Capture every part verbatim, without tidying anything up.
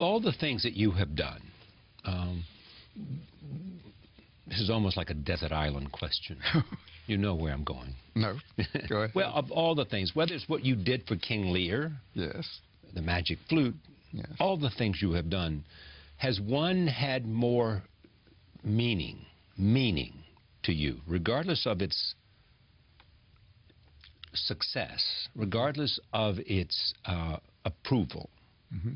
all the things that you have done, um, this is almost like a desert island question. You know where I'm going. No. Go ahead. Well, of all the things, whether it's what you did for King Lear, yes, The Magic Flute, yes, all the things you have done, has one had more meaning, meaning to you, regardless of its success, regardless of its uh, approval, mm-hmm,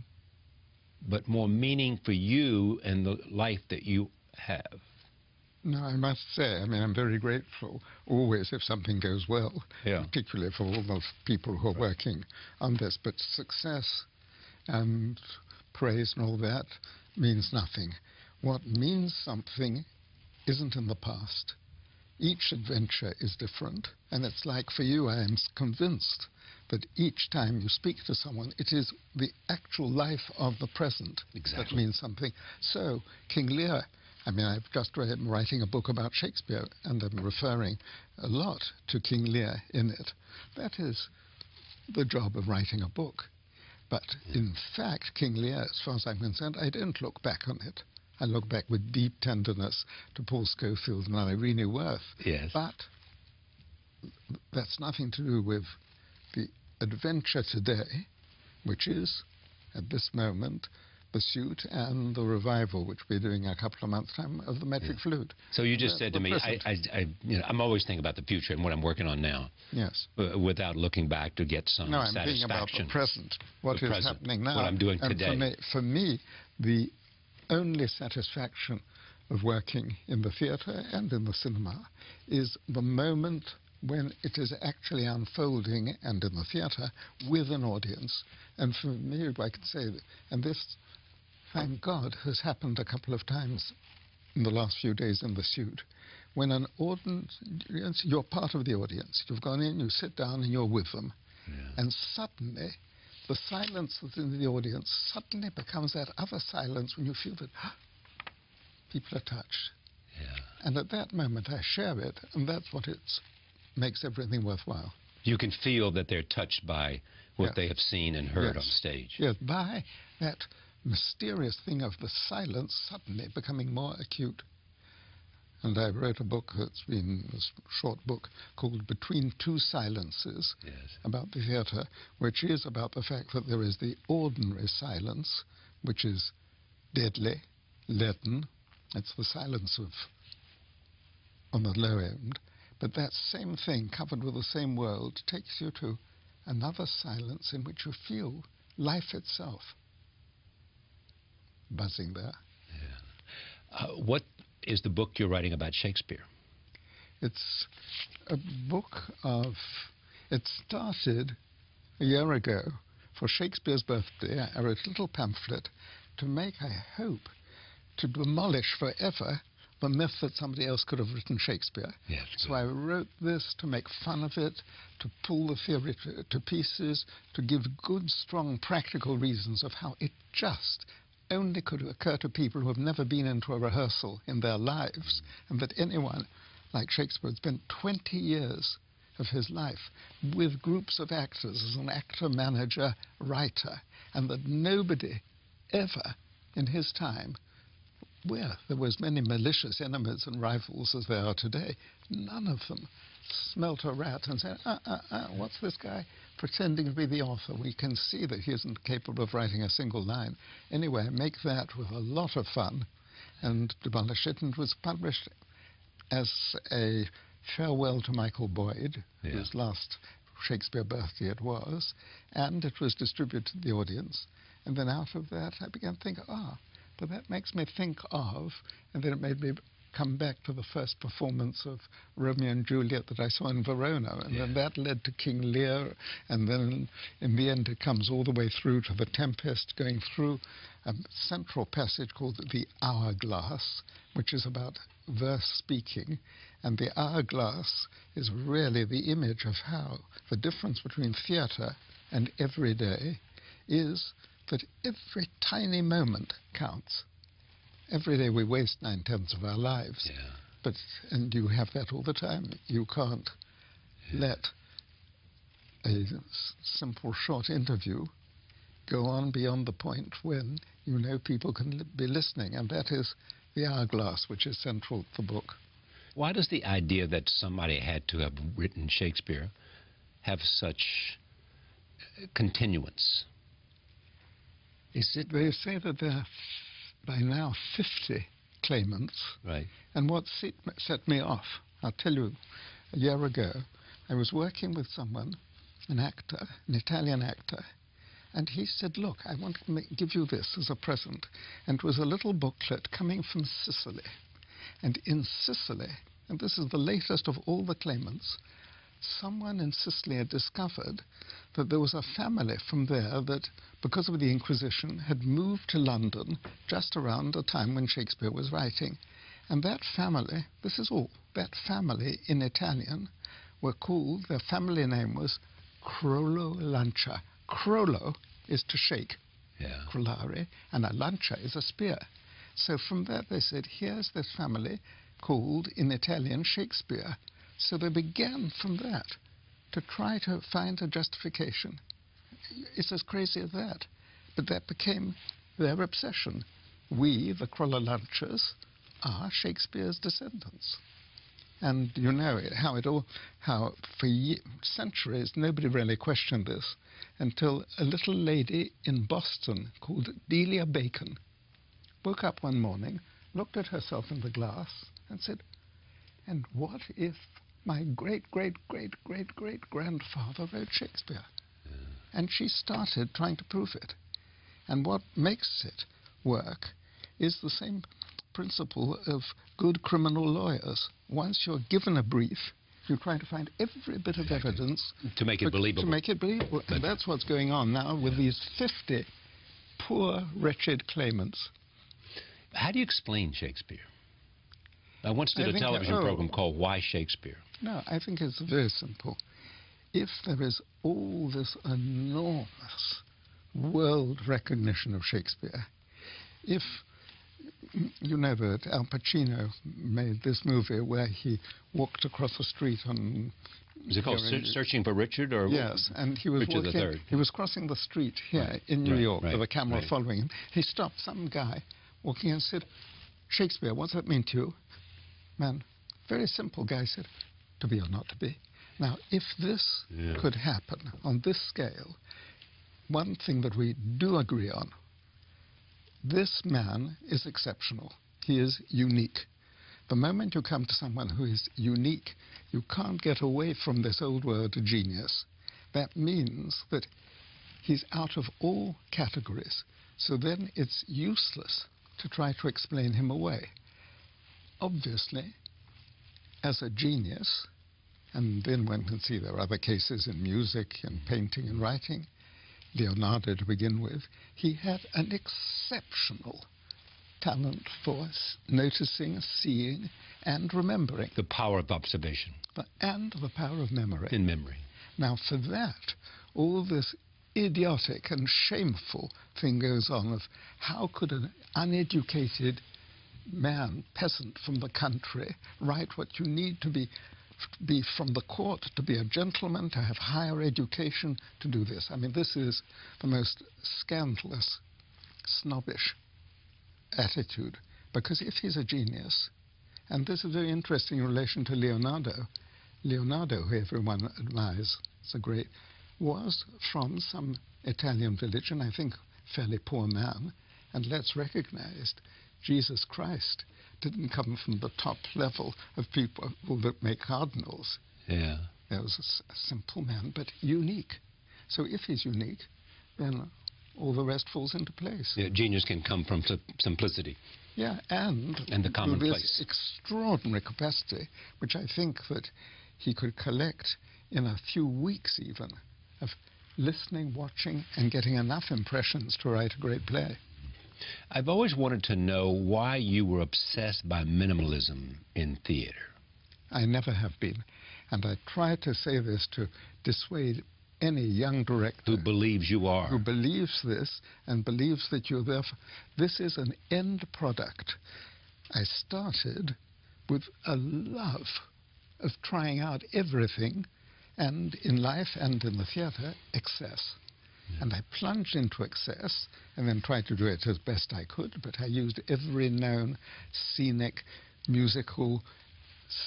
but more meaning for you and the life that you have? No, I must say, I mean, I'm very grateful always if something goes well, yeah, particularly for all those people who are right, working on this. But success and praise and all that means nothing. What means something isn't in the past. Each adventure is different, and it's like for you, I am convinced that each time you speak to someone, it is the actual life of the present, exactly, that means something. So, King Lear, I mean, I've just read him writing a book about Shakespeare, and I'm referring a lot to King Lear in it. That is the job of writing a book. But in fact, King Lear, as far as I'm concerned, I don't look back on it. I look back with deep tenderness to Paul Scofield and Irene Worth. Yes. But that's nothing to do with the adventure today, which is, at this moment, The Suit and the revival, which we're doing a couple of months' time, of The Magic, yeah, Flute. So you just uh, said to me, I, I, I, you know, I'm always thinking about the future and what I'm working on now. Yes. Uh, without looking back to get some no, I'm satisfaction. No, I'm thinking about the present, what the is present, happening now. What I'm doing and today. For me, for me, the only satisfaction of working in the theatre and in the cinema is the moment when it is actually unfolding, and in the theatre, with an audience. And for me, I can say, that, and this, thank God, has happened a couple of times in the last few days in The Suit, when an audience, you're part of the audience. You've gone in, you sit down, and you're with them. Yeah. And suddenly, the silence that's in the audience suddenly becomes that other silence when you feel that ah, people are touched. Yeah. And at that moment, I share it, and that's what it makes everything worthwhile. You can feel that they're touched by what, yeah, they have seen and heard, yes, on stage. Yes, by that mysterious thing of the silence suddenly becoming more acute. And I wrote a book that's been a short book called Between Two Silences, yes, about the theatre, which is about the fact that there is the ordinary silence, which is deadly, leaden. It's the silence of on the low end. But that same thing, covered with the same world, takes you to another silence in which you feel life itself buzzing there. Yeah. Uh, what is the book you're writing about Shakespeare? It's a book of... It started a year ago. For Shakespeare's birthday, I wrote a little pamphlet to make, I hope, to demolish forever the myth that somebody else could have written Shakespeare. Yes, so I wrote this to make fun of it, to pull the theory to, to pieces, to give good, strong, practical reasons of how it just only could occur to people who have never been into a rehearsal in their lives, and that anyone like Shakespeare spent twenty years of his life with groups of actors as an actor, manager, writer, and that nobody ever in his time, where there were as many malicious enemies and rivals as there are today, none of them smelt a rat and said, uh, uh, uh, what's this guy pretending to be the author? We can see that he isn't capable of writing a single line. Anyway, make that with a lot of fun and demolish it, and it was published as a farewell to Michael Boyd, yeah, whose last Shakespeare birthday it was, and it was distributed to the audience. And then out of that, I began to think, ah, but that makes me think of, and then it made me come back to the first performance of Romeo and Juliet that I saw in Verona, and yeah, then that led to King Lear, and then in the end it comes all the way through to The Tempest, going through a central passage called The Hourglass, which is about verse speaking, and the hourglass is really the image of how the difference between theatre and everyday is that every tiny moment counts. Every day we waste nine-tenths of our lives, yeah, but and you have that all the time. You can't, yeah, let a s simple short interview go on beyond the point when you know people can be listening, and that is the hourglass, which is central to the book. Why does the idea that somebody had to have written Shakespeare have such continuance? Is it... They say that there are by now fifty claimants. Right. And what set me off, I'll tell you, a year ago, I was working with someone, an actor, an Italian actor, and he said, look, I want to make, give you this as a present. And it was a little booklet coming from Sicily. And in Sicily, and this is the latest of all the claimants, someone in Sicily had discovered that there was a family from there that, because of the Inquisition, had moved to London just around the time when Shakespeare was writing. And that family, this is all, that family in Italian were called, their family name was Crollalanza. Crollo is to shake, yeah. Crollare, and a lancia is a spear. So from that they said, here's this family called in Italian Shakespeare. So they began from that to try to find a justification. It's as crazy as that. But that became their obsession. We, the Crollalanzas, are Shakespeare's descendants. And you know how it all, how for ye centuries nobody really questioned this until a little lady in Boston called Delia Bacon woke up one morning, looked at herself in the glass and said, and what if my great-great-great-great-great-grandfather wrote Shakespeare? Yeah. And she started trying to prove it. And what makes it work is the same principle of good criminal lawyers. Once you're given a brief, you try to find every bit of evidence... To make it believable. To make it believable. But and that's what's going on now with yeah. these fifty poor, wretched claimants. How do you explain Shakespeare? I once did I a television that, oh, program called Why Shakespeare? No, I think it's very simple. If there is all this enormous world recognition of Shakespeare, if, you know that Al Pacino made this movie where he walked across the street on... Was it called Search, Searching for Richard? Or yes, and he was Richard walking, the Third. He was crossing the street here right, in New right, York right, with a camera right. following him. He stopped some guy walking and said, Shakespeare, what's that mean to you? Man, very simple guy said, to be or not to be. Now, if this yeah. could happen on this scale, one thing that we do agree on, this man is exceptional. He is unique. The moment you come to someone who is unique, you can't get away from this old word genius. That means that he's out of all categories. So then it's useless to try to explain him away. Obviously, as a genius, and then one can see there are other cases in music and painting and writing, Leonardo to begin with, he had an exceptional talent for noticing, seeing, and remembering. The power of observation. And the power of memory. In memory. Now, for that, all this idiotic and shameful thing goes on of how could an uneducated man, peasant from the country, write what you need to be be from the court, to be a gentleman, to have higher education, to do this. I mean, this is the most scandalous, snobbish attitude, because if he's a genius, and this is very interesting in relation to Leonardo, Leonardo, who everyone admires, is a great, was from some Italian village, and I think fairly poor man, and let's recognize Jesus Christ didn't come from the top level of people that make cardinals. Yeah. There was a, a simple man, but unique. So if he's unique, then all the rest falls into place. Yeah, genius can come from simplicity. Yeah, and... And the commonplace. Extraordinary capacity, which I think that he could collect in a few weeks even, of listening, watching, and getting enough impressions to write a great play. I've always wanted to know why you were obsessed by minimalism in theater. I never have been. And I try to say this to dissuade any young director... Who believes you are. Who believes this and believes that you're there. This is an end product. I started with a love of trying out everything, and in life and in the theater, excess. Mm. And I plunged into excess and then tried to do it as best I could, but I used every known scenic musical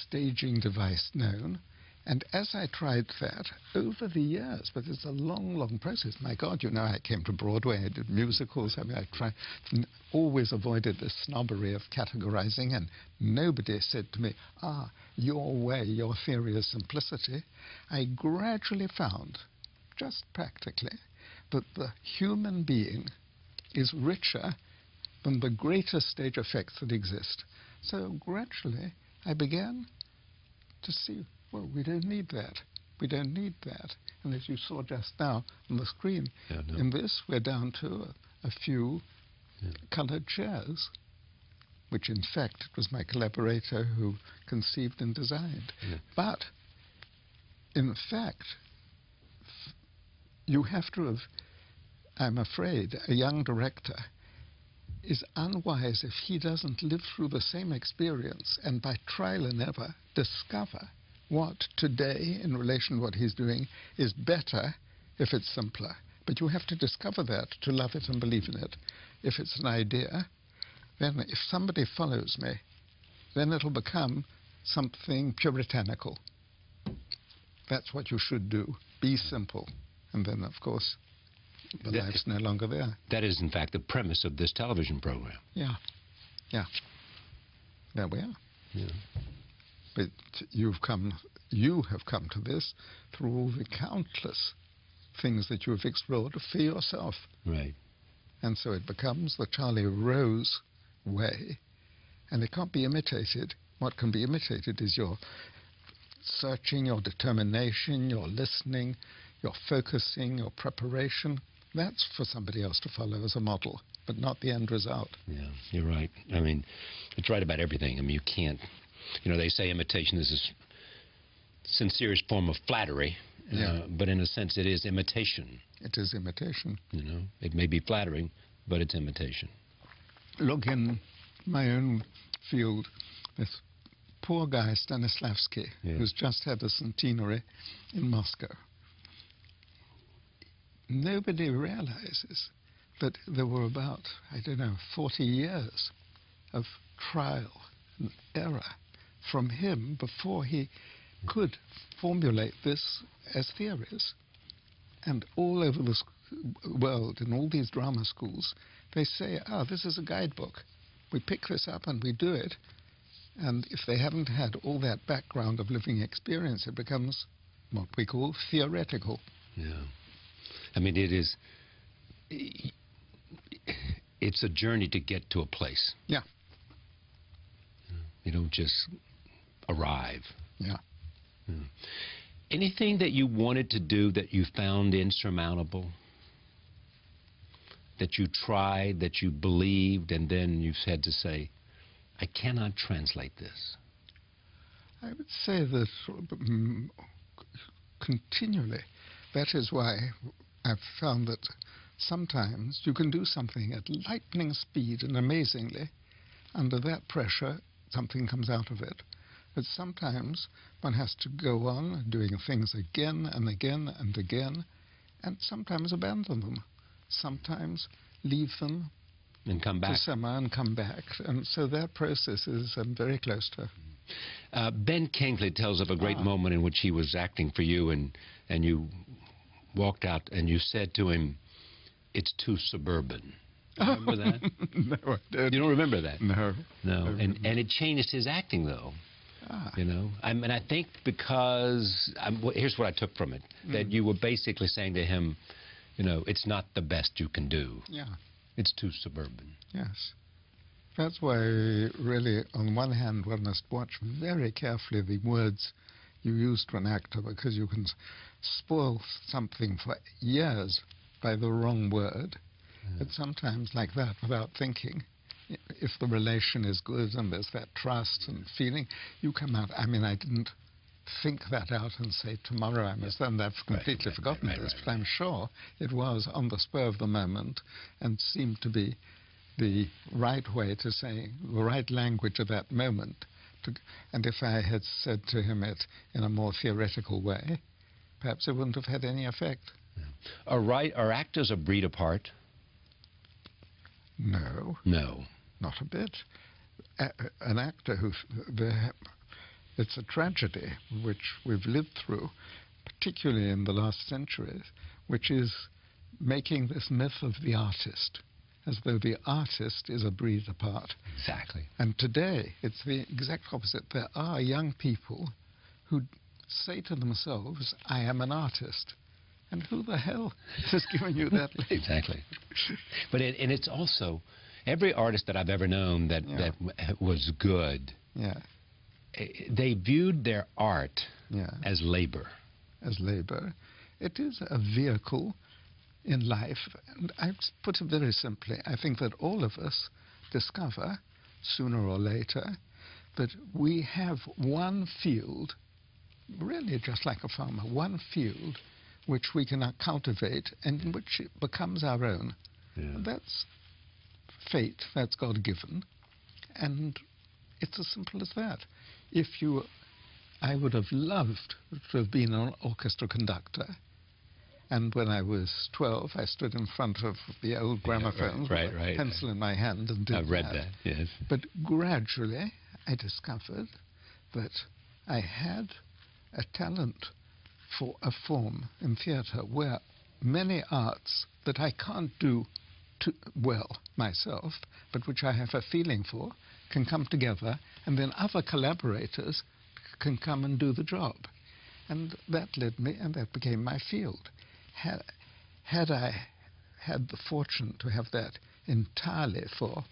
staging device known. And as I tried that over the years, but it's a long, long process. My God, you know, I came to Broadway, I did musicals. I mean, I tried, always avoided the snobbery of categorizing, and nobody said to me, ah, your way, your theory of simplicity. I gradually found, just practically, that the human being is richer than the greatest stage effects that exist. So gradually, I began to see, well, we don't need that. We don't need that. And as you saw just now on the screen, yeah, no. in this, we're down to a, a few yeah. coloured chairs, which in fact it was my collaborator who conceived and designed. Yeah. But in fact, you have to have, I'm afraid, a young director is unwise if he doesn't live through the same experience and by trial and error discover what today, in relation to what he's doing, is better if it's simpler. But you have to discover that to love it and believe in it. If it's an idea, then if somebody follows me, then it'll become something puritanical. That's what you should do. Be simple. And then, of course, the that, life's no longer there. That is, in fact, the premise of this television program. Yeah. Yeah. There we are. Yeah. But you've come, you have come to this through all the countless things that you have explored for yourself. Right. And so it becomes the Charlie Rose way, and it can't be imitated. What can be imitated is your searching, your determination, your listening, your focusing, your preparation. That's for somebody else to follow as a model, but not the end result. Yeah, you're right. I mean, it's right about everything. I mean, you can't... You know, they say imitation is the sincerest form of flattery, yeah. uh, but in a sense it is imitation. It is imitation. You know, it may be flattering, but it's imitation. Look, in my own field, this poor guy Stanislavski, yeah. who's just had a centenary in Moscow, nobody realizes that there were about, I don't know, forty years of trial and error from him before he could formulate this as theories. And all over the world, in all these drama schools, they say, ah, this is a guidebook. We pick this up and we do it. And if they haven't had all that background of living experience, it becomes what we call theoretical. Yeah. I mean, it is... It's a journey to get to a place. Yeah. You don't just arrive. Yeah. yeah. Anything that you wanted to do that you found insurmountable? That you tried, that you believed, and then you've had to say, I cannot translate this? I would say that um, continually. That is why I've found that sometimes you can do something at lightning speed, and amazingly, under that pressure, something comes out of it. But sometimes one has to go on doing things again and again and again, and sometimes abandon them, sometimes leave them and come back to summer and come back. And so that process is um, very close to. Uh, Ben Kingsley tells of a great ah. moment in which he was acting for you, and and you walked out and you said to him, "It's too suburban." Remember that? No, I don't. You don't remember that? No. No. And and it changed his acting, though. Ah. You know? I mean, I think because... I'm, well, here's what I took from it. Mm. That you were basically saying to him, you know, it's not the best you can do. Yeah. It's too suburban. Yes. That's why, really, on one hand, one must watch very carefully the words you use to an actor, because you can spoil something for years by the wrong word. But sometimes like that, without thinking, if the relation is good and there's that trust and feeling, you come out. I mean, I didn't think that out and say, tomorrow I must, and I've completely right, forgotten right, right, this, right, right, but I'm sure it was on the spur of the moment and seemed to be the right way to say the right language at that moment. To, and if I had said to him it in a more theoretical way, perhaps it wouldn't have had any effect. Yeah. Are, right, are actors a breed apart? No. No. Not a bit. A an actor who... It's a tragedy which we've lived through, particularly in the last centuries, which is making this myth of the artist, as though the artist is a breed apart. Exactly. And today, it's the exact opposite. There are young people who say to themselves, I am an artist. And who the hell is giving you that label? Exactly. But it, and it's also, every artist that I've ever known that, yeah. that was good, yeah. they viewed their art yeah. as labor. As labor. It is a vehicle in life, and I put it very simply, I think that all of us discover, sooner or later, that we have one field, really just like a farmer, one field which we can cultivate and which becomes our own. Yeah. That's fate, that's God-given, and it's as simple as that. If you, I would have loved to have been an orchestra conductor. And when I was twelve, I stood in front of the old gramophone, yeah, right, right, right, pencil right. in my hand, and did I've read that. that, yes. But gradually, I discovered that I had a talent for a form in theatre where many arts that I can't do too well myself, but which I have a feeling for, can come together, and then other collaborators can come and do the job. And that led me, and that became my field. Had, had I had the fortune to have that entirely for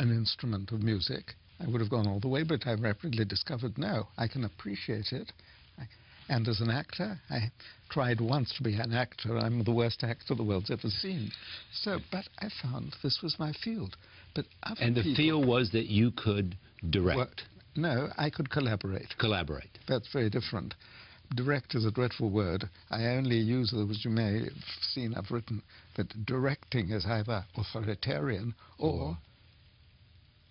an instrument of music, I would have gone all the way, but I rapidly discovered, no, I can appreciate it. I, and as an actor, I tried once to be an actor. I'm the worst actor the world's ever seen. So, but I found this was my field. But other And the people, field was that you could direct? Well, no, I could collaborate. Collaborate. That's very different. Direct is a dreadful word. I only use it, as you may have seen I've written, that directing is either authoritarian or oh.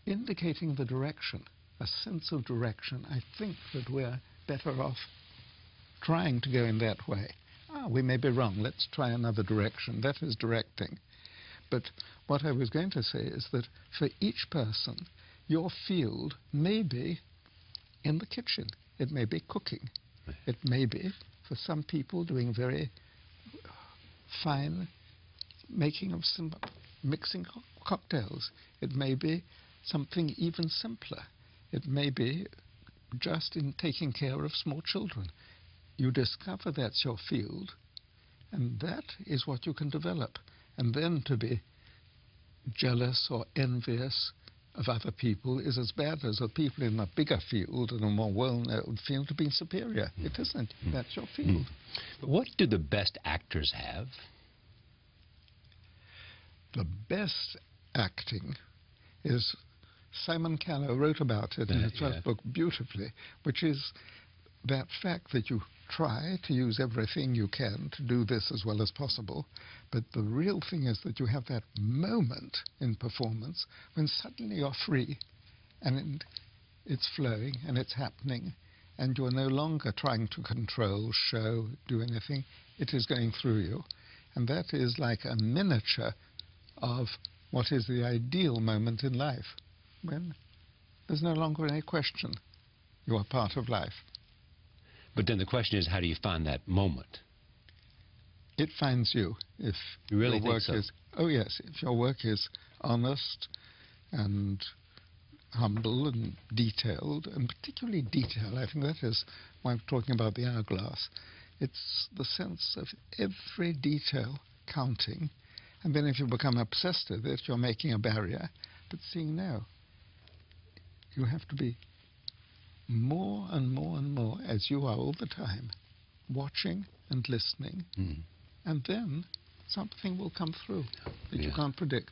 indicating the direction, a sense of direction. I think that we're better off trying to go in that way. Ah, we may be wrong. Let's try another direction. That is directing. But what I was going to say is that for each person, your field may be in the kitchen. It may be cooking. It may be, for some people, doing very fine making of some mixing co cocktails. It may be something even simpler. It may be just in taking care of small children. You discover that's your field, and that is what you can develop. And then to be jealous or envious of other people is as bad as the people in a bigger field and a more well-known field of being superior. Mm. It isn't. Mm. That's your field. Mm. But what do the best actors have? The best acting is... Simon Callow wrote about it uh, in his yeah. first book beautifully, which is that fact that you try to use everything you can to do this as well as possible, but the real thing is that you have that moment in performance when suddenly you're free and it's flowing and it's happening and you're no longer trying to control, show, do anything. It is going through you, and that is like a miniature of what is the ideal moment in life, when there's no longer any question you are part of life. But then the question is, how do you find that moment? It finds you. If you really your work think so? is, oh yes, if your work is honest and humble and detailed, and particularly detailed, I think that is why I'm talking about the hourglass. It's the sense of every detail counting, and then if you become obsessed with it, you're making a barrier. But seeing now, you have to be more and more and more, as you are all the time, watching and listening, mm. and then something will come through that yeah. you can't predict.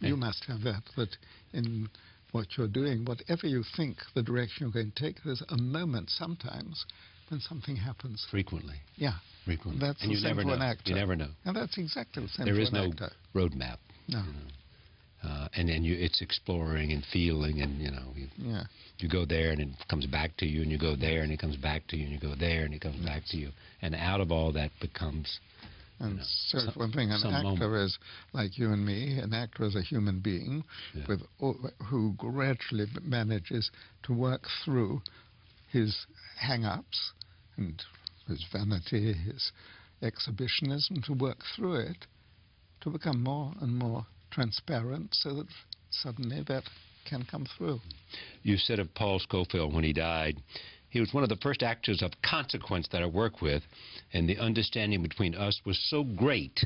Yeah. You must have that, that in what you're doing, whatever you think the direction you're going to take, there's a moment sometimes when something happens. Frequently. Yeah. Frequently. That's and the you same never for know. an actor. You never know. And that's exactly the same there for an no actor. There is no roadmap. No. You know. Uh, and then you, it's exploring and feeling, and you know, you, yeah. you go there and it comes back to you, and you go there and it comes back to you, and you go there and it comes yes. back to you, and out of all that becomes. And you know, so some, one thing, an actor moment. is like you and me. An actor is a human being, yeah. with who gradually manages to work through his hang-ups and his vanity, his exhibitionism, to work through it, to become more and more transparent, so that suddenly that can come through. You said of Paul Scofield when he died, he was one of the first actors of consequence that I worked with, and the understanding between us was so great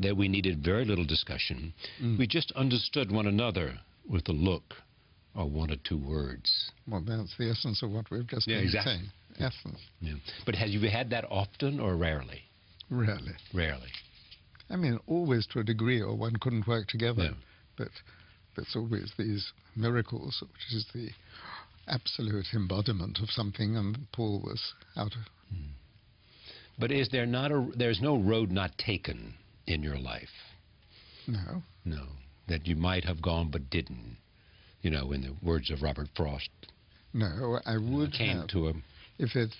that we needed very little discussion. Mm. We just understood one another with a look or one or two words. Well, that's the essence of what we've just yeah, been exactly. saying. Yeah. Essence. Yeah. But have you had that often or rarely? Rarely. Rarely. I mean, always to a degree, or one couldn't work together. Yeah. But that's always these miracles, which is the absolute embodiment of something, and Paul was out of. Mm. But is there not a, there's no road not taken in your life? No. No. That you might have gone but didn't, you know, in the words of Robert Frost. No, I would I came have. To a, if it,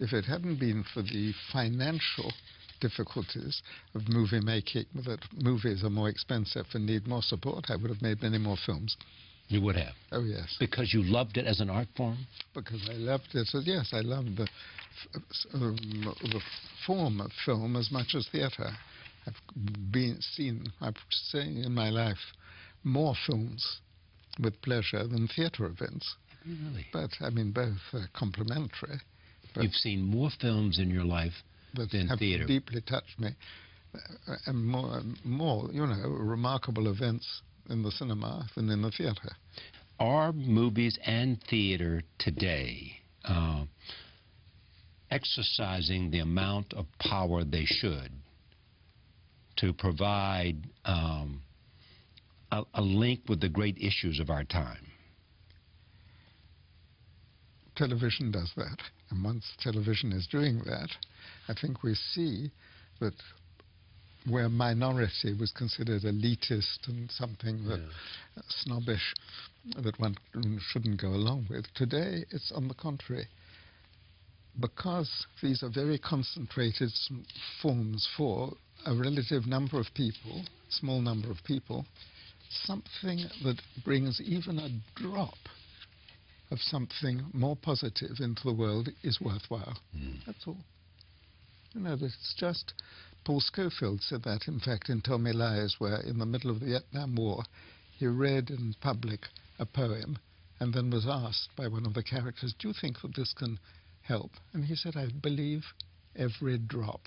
if it hadn't been for the financial difficulties of movie making, that movies are more expensive and need more support, I would have made many more films. You would have? Oh, yes. Because you loved it as an art form? Because I loved it. So, yes, I loved the, um, the form of film as much as theater. I've been seen, I've seen in my life more films with pleasure than theater events. Really? But, I mean, both are complementary. You've seen more films in your life than theater. Have deeply touched me. Uh, and more, more, you know, remarkable events in the cinema than in the theater. Are movies and theater today uh, exercising the amount of power they should to provide um, a, a link with the great issues of our time? Television does that, and once television is doing that, I think we see that where minority was considered elitist and something that yeah. uh, snobbish, that one shouldn't go along with. Today, it's on the contrary. Because these are very concentrated forms for a relative number of people, small number of people, something that brings even a drop of something more positive into the world is worthwhile. Mm. That's all. You know, it's just... Paul Scofield said that, in fact, in Tell Me Lies, where in the middle of the Vietnam War, he read in public a poem and then was asked by one of the characters, do you think that this can help? And he said, I believe every drop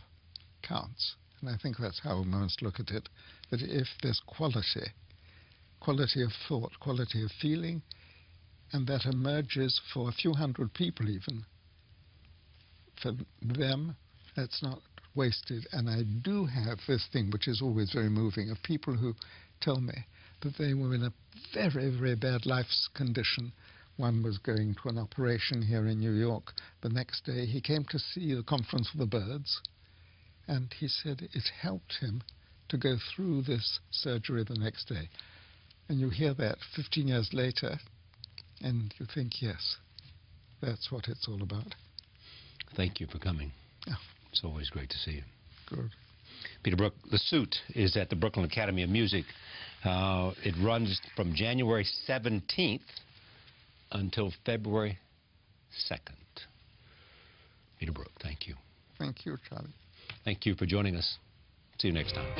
counts. And I think that's how we must look at it, that if there's quality, quality of thought, quality of feeling, and that emerges for a few hundred people even, for them, that's not... wasted. And I do have this thing, which is always very moving, of people who tell me that they were in a very, very bad life's condition. One was going to an operation here in New York. The next day he came to see the Conference of the Birds, and he said it helped him to go through this surgery the next day. And you hear that fifteen years later, and you think, yes, that's what it's all about. Thank you for coming. Oh. It's always great to see you. Good. Peter Brook, The Suit is at the Brooklyn Academy of Music. Uh, it runs from January seventeenth until February second. Peter Brook, thank you. Thank you, Charlie. Thank you for joining us. See you next time.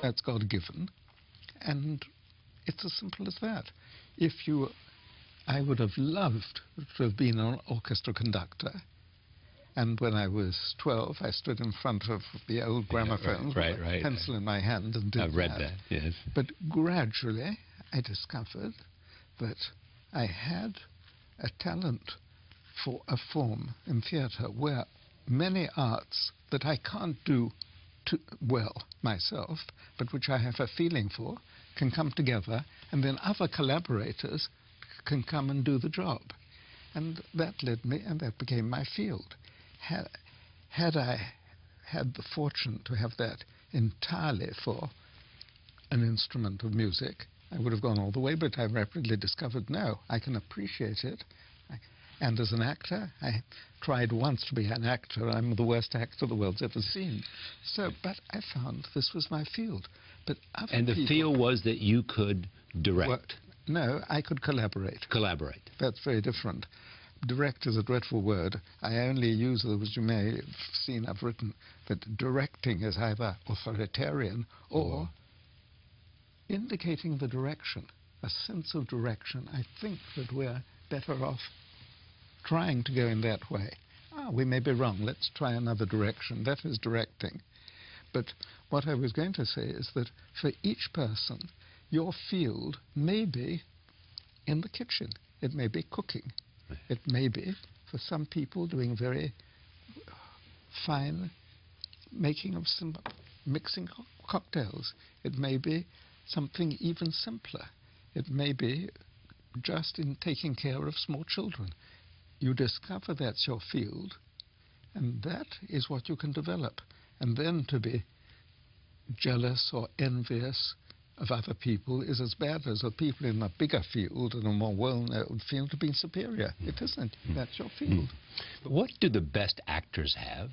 That's God-given, and it's as simple as that. If you... I would have loved to have been an orchestra conductor. And when I was twelve, I stood in front of the old gramophone, yeah, right, with right, a right, pencil right. in my hand, and did I've that. read that, yes. But gradually, I discovered that I had a talent for a form in theatre where many arts that I can't do too well myself, but which I have a feeling for, can come together, and then other collaborators can come and do the job. And that led me, and that became my field. Had, had I had the fortune to have that entirely for an instrument of music, I would have gone all the way, but I rapidly discovered, no, I can appreciate it. I, and as an actor, I tried once to be an actor. I'm the worst actor the world's ever seen. So, but I found this was my field. But other And the people, field was that you could direct? Well, no, I could collaborate. Collaborate. That's very different. Direct is a dreadful word. I only use it, as you may have seen I've written, that directing is either authoritarian or... Oh. Indicating the direction, a sense of direction. I think that we're better off trying to go in that way. Ah, we may be wrong. Let's try another direction. That is directing. But what I was going to say is that for each person, your field may be in the kitchen. It may be cooking. It may be, for some people, doing very fine making of some mixing co cocktails. It may be something even simpler. It may be just in taking care of small children. You discover that's your field, and that is what you can develop. And then to be jealous or envious of other people is as bad as the people in a bigger field and a more well-known field being superior. Mm. It isn't. Mm. That's your field. Mm. But what do the best actors have?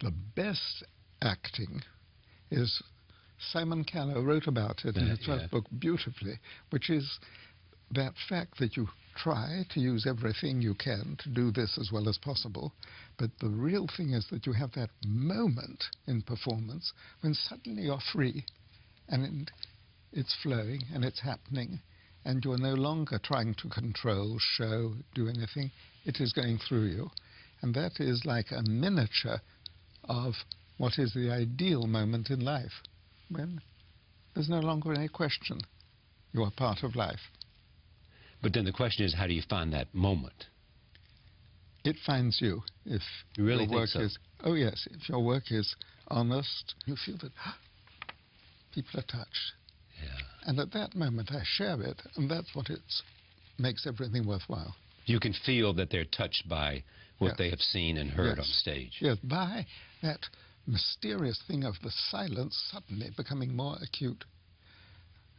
The best acting is... Simon Callow wrote about it in his first book beautifully, which is that fact that you try to use everything you can to do this as well as possible, but the real thing is that you have that moment in performance when suddenly you're free and it's flowing and it's happening and you're no longer trying to control, show, do anything. It is going through you. And that is like a miniature of what is the ideal moment in life, when there's no longer any question. You are part of life. But then the question is, how do you find that moment? It finds you. If you really your work think so? is, oh yes, if your work is honest, you feel that ah, people are touched. Yeah. And at that moment, I share it, and that's what it's, makes everything worthwhile. You can feel that they're touched by what yes. they have seen and heard yes. on stage. Yes, by that mysterious thing of the silence suddenly becoming more acute.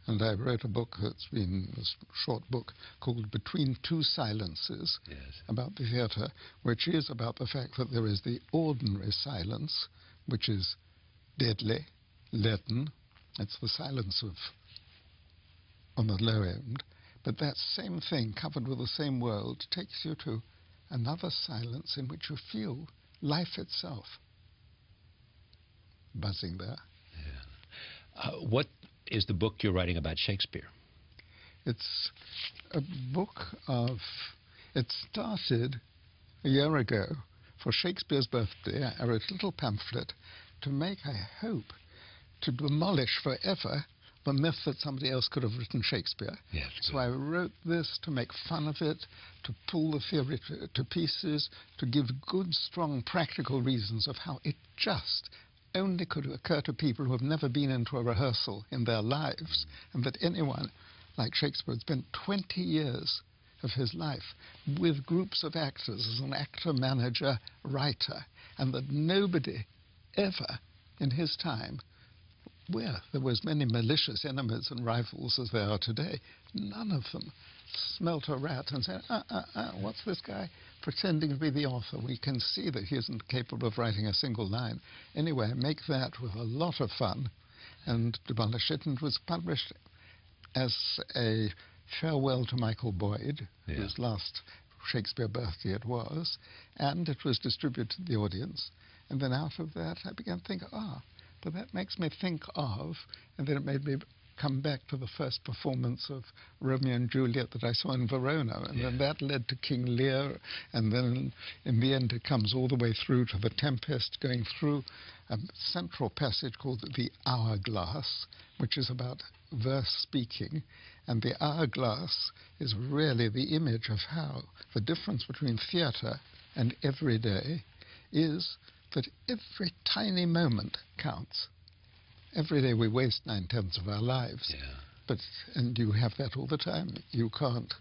And I wrote a book that's been a short book called Between Two Silences yes. about the theatre, which is about the fact that there is the ordinary silence, which is deadly, leaden. It's the silence of on the low end. But that same thing, covered with the same world, takes you to another silence in which you feel life itself. Buzzing there. Yeah. Uh, what is the book you're writing about Shakespeare? It's a book of... It started a year ago for Shakespeare's birthday. I wrote a little pamphlet to make, I hope, to demolish forever the myth that somebody else could have written Shakespeare. Yes, so I wrote this to make fun of it, to pull the theory to, to pieces, to give good, strong, practical reasons of how it just... only could occur to people who have never been into a rehearsal in their lives, and that anyone like Shakespeare had spent twenty years of his life with groups of actors as an actor, manager, writer, and that nobody ever in his time, where there was many malicious enemies and rivals as there are today, none of them smelt a rat and said, uh, uh, uh, what's this guy pretending to be the author? We can see that he isn't capable of writing a single line. Anyway, make that with a lot of fun and demolish it. And it was published as a farewell to Michael Boyd, yeah. whose last Shakespeare birthday it was, and it was distributed to the audience. And then out of that, I began to think, ah, but that makes me think of, and then it made me come back to the first performance of Romeo and Juliet that I saw in Verona, and yeah. then that led to King Lear, and then in the end it comes all the way through to The Tempest, going through a central passage called The Hourglass, which is about verse speaking, and the hourglass is really the image of how the difference between theatre and everyday is that every tiny moment counts. Every day we waste nine-tenths of our lives, yeah. but and you have that all the time. You can't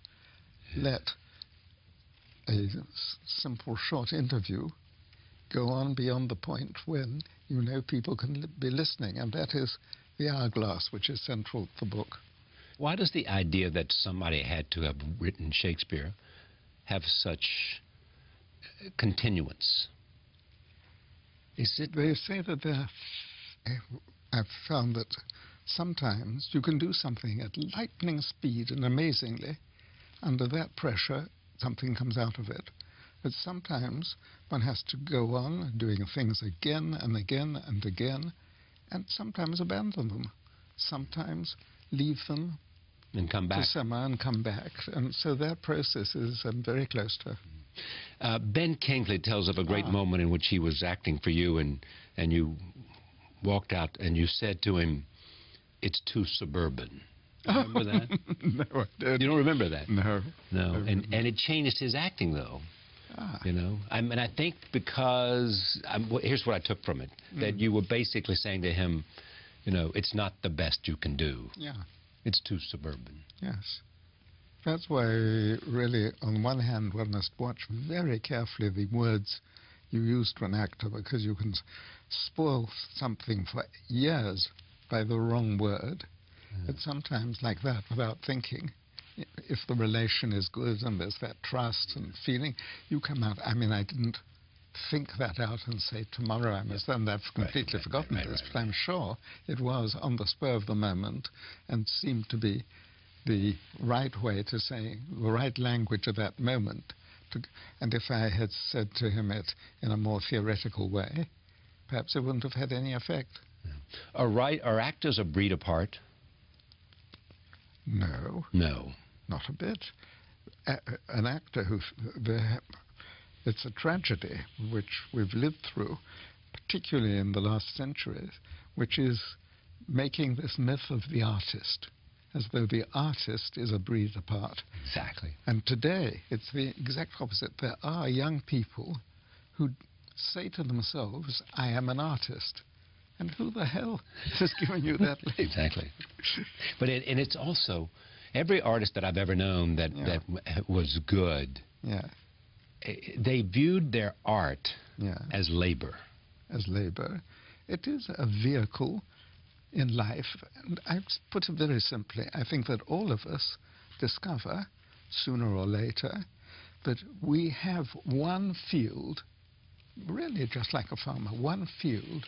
yeah. let a s simple short interview go on beyond the point when you know people can be listening, and that is the hourglass, which is central to the book. Why does the idea that somebody had to have written Shakespeare have such continuance? Is it they say that there, I've found that sometimes you can do something at lightning speed, and amazingly, under that pressure, something comes out of it. But sometimes one has to go on doing things again and again and again, and sometimes abandon them, sometimes leave them and come back to summer and come back. And so that process is um, very close to. Uh, Ben Kingsley tells of a great ah. moment in which he was acting for you, and and you walked out and you said to him, "It's too suburban." Remember that? No, I don't. You don't remember that? No. No. And and it changed his acting, though. Ah. You know, I mean, I think because I'm, well, here's what I took from it: mm. that you were basically saying to him, you know, it's not the best you can do. Yeah. It's too suburban. Yes. That's why, really, on one hand, one must watch very carefully the words you use to an actor, because you can spoil something for years by the wrong word. But sometimes like that, without thinking, if the relation is good and there's that trust and feeling, you come out. I mean, I didn't think that out and say, tomorrow I must, then I've completely right, forgotten right, right, this, right, right, but I'm sure it was on the spur of the moment and seemed to be the right way to say, the right language of that moment. To, and if I had said to him it in a more theoretical way, perhaps it wouldn't have had any effect. Yeah. Are, right, are actors a breed apart? No. No. Not a bit. A an actor who... It's a tragedy which we've lived through, particularly in the last centuries, which is making this myth of the artist, as though the artist is a breed apart. Exactly. And today, it's the exact opposite. There are young people who say to themselves, I am an artist. And who the hell has given you that label? Exactly. But it, and it's also, every artist that I've ever known that, yeah. that was good, yeah. they viewed their art yeah. as labor. As labor. It is a vehicle in life. And I put it very simply, I think that all of us discover, sooner or later, that we have one field, really just like a farmer, one field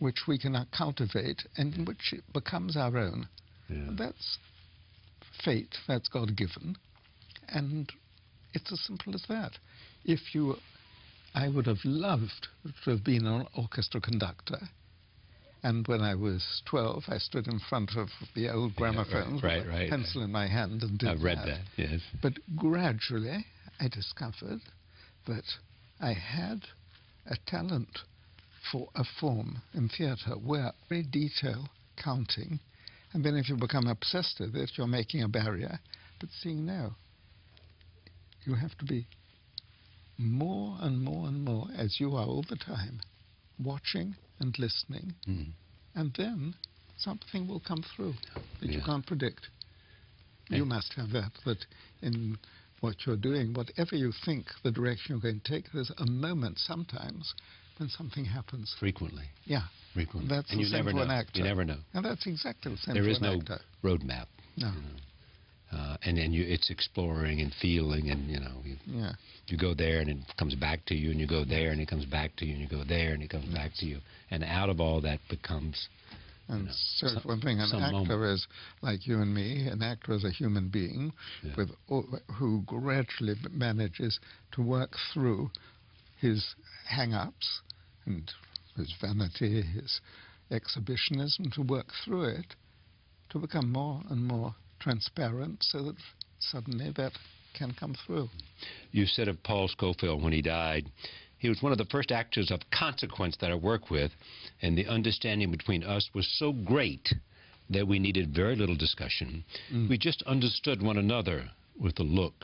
which we can cultivate and which it becomes our own. Yeah. That's fate, that's God-given, and it's as simple as that. If you, I would have loved to have been an orchestra conductor, and when I was twelve, I stood in front of the old gramophone, yeah, right, right, with a right, pencil right. in my hand and did I've that. I've read that, yes. But gradually, I discovered that I had a talent for a form in theatre where every detail counting, and then if you become obsessed with it, you're making a barrier, but seeing now, you have to be more and more and more, as you are all the time, watching and listening, mm. and then something will come through that yeah. you can't predict. Yeah. You must have that, that in what you're doing, whatever you think the direction you're going to take, there's a moment sometimes when something happens. Frequently. Yeah. Frequently. That's and the same for an actor. You never know. And that's exactly the same for an actor. There is no roadmap. No. You know. uh, and then you, it's exploring and feeling, and you know, you, yeah. you go there and it comes back to you, and you go there and it comes back to you, and you go there and it comes yes. back to you. And out of all that becomes. And you know, so some, one thing, an actor moment. is like you and me, an actor is a human being yeah. with all, who gradually manages to work through his hang-ups, and his vanity, his exhibitionism, to work through it, to become more and more transparent so that suddenly that can come through. You said of Paul Scofield when he died, he was one of the first actors of consequence that I worked with, and the understanding between us was so great that we needed very little discussion. Mm. We just understood one another with a look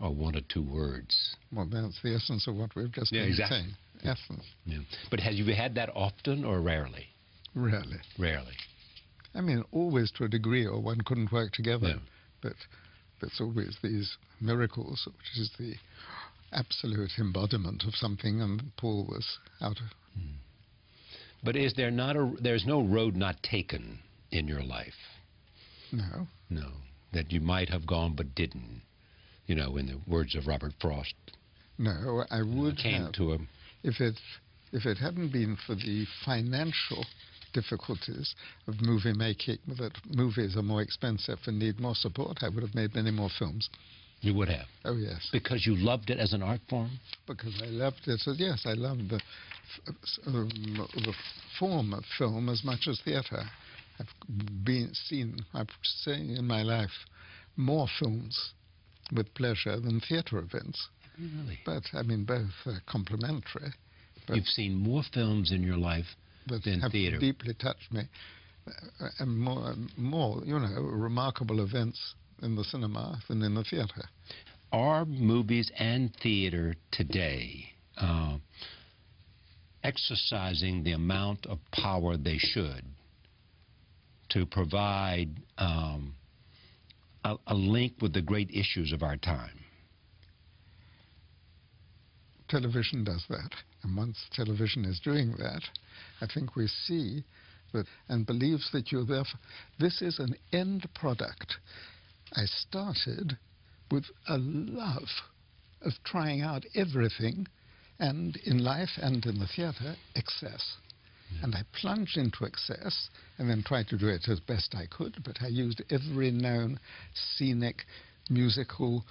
or one or two words. Well, that's the essence of what we've just yeah, been exactly. saying. Yeah. But have you had that often or rarely? Rarely. Rarely. I mean, always to a degree, or one couldn't work together. Yeah. But there's always these miracles, which is the absolute embodiment of something, and Paul was out of... Hmm. But is there not a... there's no road not taken in your life? No. No. That you might have gone but didn't, you know, in the words of Robert Frost. No, I would I came have... to him. If it, if it hadn't been for the financial difficulties of movie making, that movies are more expensive and need more support, I would have made many more films. You would have? Oh, yes. Because you loved it as an art form? Because I loved it. So yes, I loved the, um, the form of film as much as theater. I've been seen, I've seen in my life more films with pleasure than theater events. Really? But, I mean, both are complementary. You've seen more films in your life than theater. That have deeply touched me. Uh, and more, more, you know, remarkable events in the cinema than in the theater. Are movies and theater today uh, exercising the amount of power they should to provide um, a, a link with the great issues of our time? Television does that, and once television is doing that, I think we see that and believes that you're there for, this is an end product. I started with a love of trying out everything, and in life and in the theater, excess. Yeah. And I plunged into excess and then tried to do it as best I could, but I used every known scenic, musical,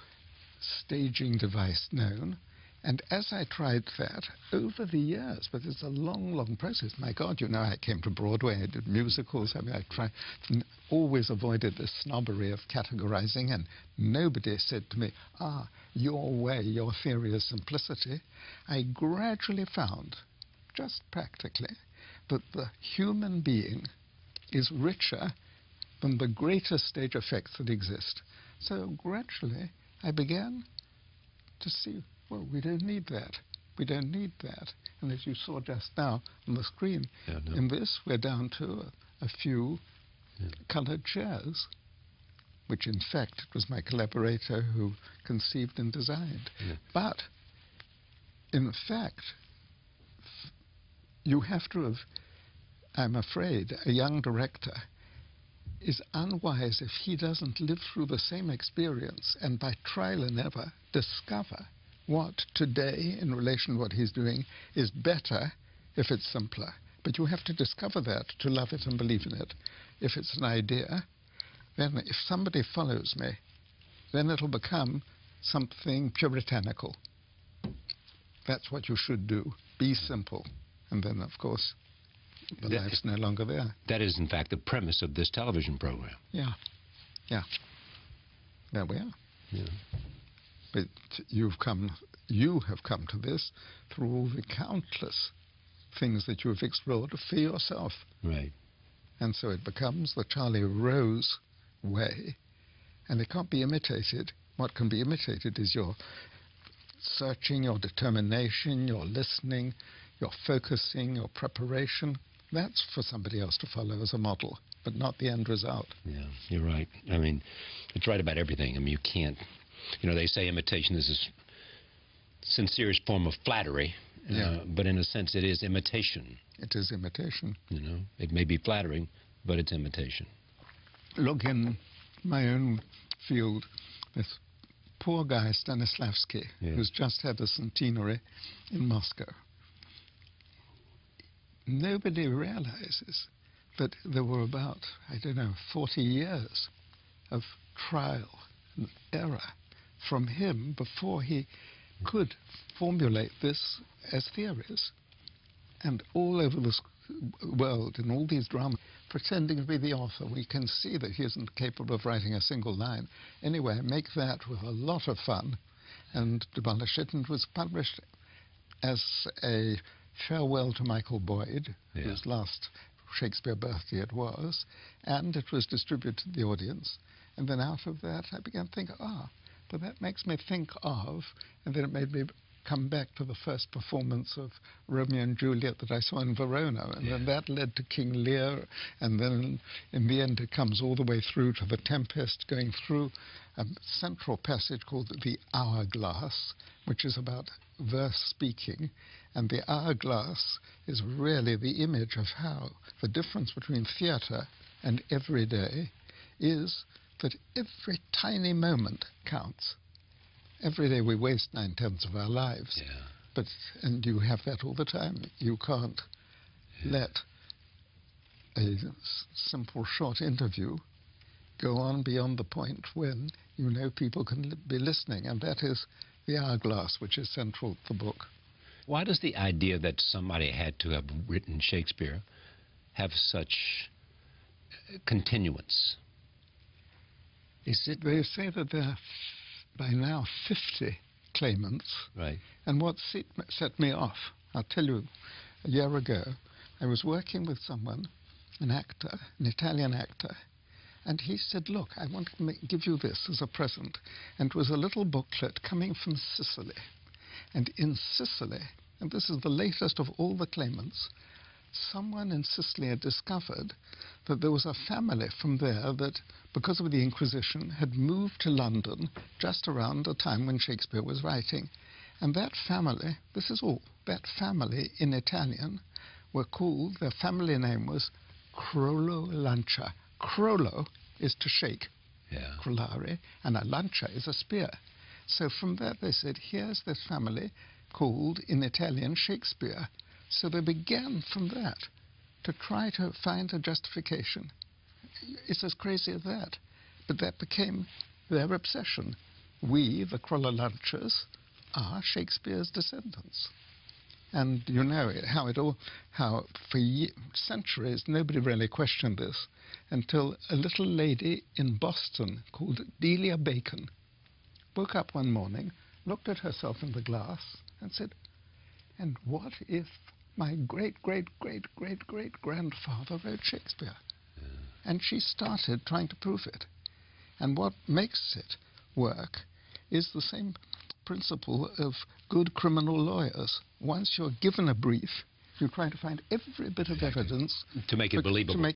staging device known. And as I tried that, over the years, but it's a long, long process. My God, you know, I came to Broadway, I did musicals. I mean, I tried, always avoided the snobbery of categorizing, and nobody said to me, ah, your way, your theory is simplicity. I gradually found, just practically, that the human being is richer than the greatest stage effects that exist. So gradually, I began to see, well, we don't need that. We don't need that. And as you saw just now on the screen, yeah, no. in this, we're down to a, a few yeah. colored chairs, which in fact it was my collaborator who conceived and designed. Yeah. But in fact, you have to have, I'm afraid, a young director is unwise if he doesn't live through the same experience and by trial and error discover what today, in relation to what he's doing, is better if it's simpler. But you have to discover that to love it and believe in it. If it's an idea, then if somebody follows me, then it'll become something puritanical. That's what you should do. Be simple. And then, of course, the that life's no longer there. That is, in fact, the premise of this television program. Yeah. Yeah. There we are. Yeah. But you've come, you have come to this through all the countless things that you have explored for yourself. Right. And so it becomes the Charlie Rose way, and it can't be imitated. What can be imitated is your searching, your determination, your listening, your focusing, your preparation. That's for somebody else to follow as a model, but not the end result. Yeah, you're right. I mean, it's right about everything. I mean, you can't... You know, they say imitation is the sincerest form of flattery, yeah. uh, but in a sense it is imitation. It is imitation. You know, it may be flattering, but it's imitation. Look, in my own field, this poor guy Stanislavski, yeah. who's just had a centenary in Moscow. Nobody realizes that there were about, I don't know, forty years of trial and error from him before he could formulate this as theories. And all over this world, in all these dramas, pretending to be the author, we can see that he isn't capable of writing a single line. Anyway, make that with a lot of fun and demolish it, and it was published as a farewell to Michael Boyd, yeah. whose last Shakespeare birthday it was, and it was distributed to the audience. And then out of that, I began to think, ah, oh, but that makes me think of, and then it made me come back to the first performance of Romeo and Juliet that I saw in Verona, and yeah. then that led to King Lear, and then in the end it comes all the way through to The Tempest, going through a central passage called The Hourglass, which is about verse speaking, and the hourglass is really the image of how the difference between theatre and everyday is that every tiny moment counts. Every day we waste nine-tenths of our lives, yeah. but and you have that all the time. You can't yeah. let a s simple short interview go on beyond the point when you know people can li be listening, and that is the hourglass, which is central to the book. Why does the idea that somebody had to have written Shakespeare have such continuance? Is it they say that there are by now fifty claimants, right? And what set me off, I'll tell you, a year ago, I was working with someone, an actor, an Italian actor, and he said, look, I want to make, give you this as a present. And it was a little booklet coming from Sicily. And in Sicily, and this is the latest of all the claimants, someone in Sicily had discovered that there was a family from there that, because of the Inquisition, had moved to London just around the time when Shakespeare was writing. And that family, this is all, that family in Italian were called, their family name was Crollalanza. Crollo is to shake, yeah. crollare, and a lancia is a spear. So from that they said, here's this family called in Italian Shakespeare. So they began from that to try to find a justification. It's as crazy as that. But that became their obsession. We, the Crollalanzas, are Shakespeare's descendants. And you know it, how it all, how for ye centuries nobody really questioned this until a little lady in Boston called Delia Bacon woke up one morning, looked at herself in the glass and said, and what if my great-great-great-great-great-grandfather wrote Shakespeare? Yeah. And she started trying to prove it. And what makes it work is the same principle of good criminal lawyers. Once you're given a brief, you try to find every bit of evidence to make it believable.